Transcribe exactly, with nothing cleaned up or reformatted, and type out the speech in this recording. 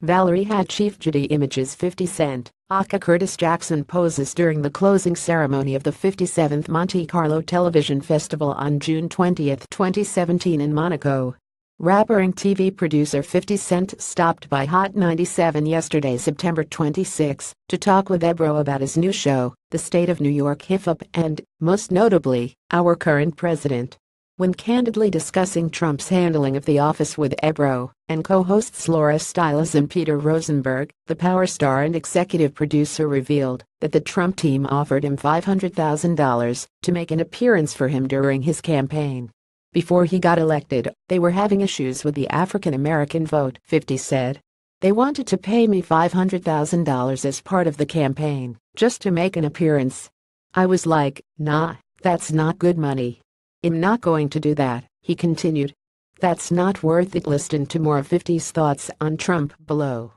Valerie had Chief Judy images fifty cent, aka Curtis Jackson poses during the closing ceremony of the fifty-seventh Monte Carlo Television Festival on June twentieth, twenty seventeen in Monaco. Rapper and T V producer fifty cent stopped by Hot ninety-seven yesterday, September twenty-sixth, to talk with Ebro about his new show, The State of New York Hip-Hop and, most notably, our current president. When candidly discussing Trump's handling of the office with Ebro and co-hosts Laura Stiles and Peter Rosenberg, the Power star and executive producer revealed that the Trump team offered him five hundred thousand dollars to make an appearance for him during his campaign. Before he got elected, they were having issues with the African-American vote, fifty said. They wanted to pay me five hundred thousand dollars as part of the campaign, just to make an appearance. I was like, nah, that's not good money. I'm not going to do that, he continued. That's not worth it. Listen to more of fifty's thoughts on Trump below.